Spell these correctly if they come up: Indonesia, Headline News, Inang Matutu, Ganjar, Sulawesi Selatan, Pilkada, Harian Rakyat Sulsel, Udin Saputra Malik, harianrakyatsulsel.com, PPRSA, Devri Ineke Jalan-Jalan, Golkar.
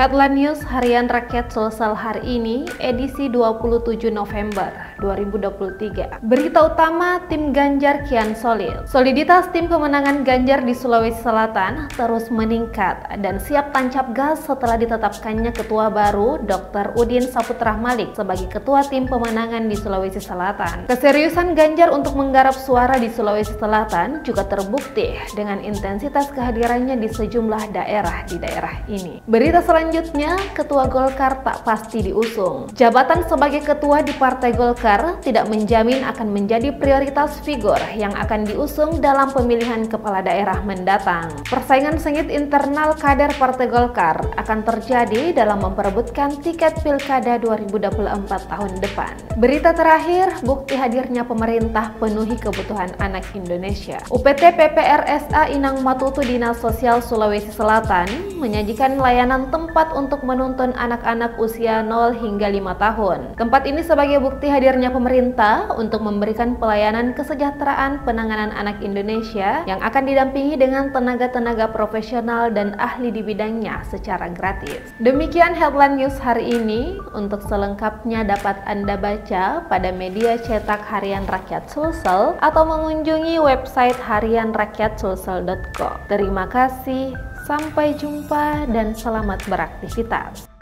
Headline News Harian Rakyat Sulsel hari ini, edisi 27 November 2023. Berita utama, tim Ganjar kian solid. Soliditas tim kemenangan Ganjar di Sulawesi Selatan terus meningkat dan siap tancap gas setelah ditetapkannya ketua baru Dr. Udin Saputra Malik sebagai ketua tim pemenangan di Sulawesi Selatan. Keseriusan Ganjar untuk menggarap suara di Sulawesi Selatan juga terbukti dengan intensitas kehadirannya di sejumlah daerah di daerah ini. Berita selanjutnya, Ketua Golkar tak pasti diusung. Jabatan sebagai ketua di Partai Golkar tidak menjamin akan menjadi prioritas figur yang akan diusung dalam pemilihan kepala daerah mendatang. Persaingan sengit internal kader Partai Golkar akan terjadi dalam memperebutkan tiket Pilkada 2024 tahun depan. Berita terakhir, bukti hadirnya pemerintah penuhi kebutuhan anak Indonesia. UPT PPRSA Inang Matutu Dinas Sosial Sulawesi Selatan menyajikan layanan tempat untuk menonton anak-anak usia 0 hingga 5 tahun. Tempat ini sebagai bukti hadirnya pemerintah untuk memberikan pelayanan kesejahteraan penanganan anak Indonesia yang akan didampingi dengan tenaga-tenaga profesional dan ahli di bidangnya secara gratis. Demikian headline news hari ini. Untuk selengkapnya dapat Anda baca pada media cetak Harian Rakyat Sulsel atau mengunjungi website harianrakyatsulsel.com. Terima kasih. Sampai jumpa dan selamat beraktivitas.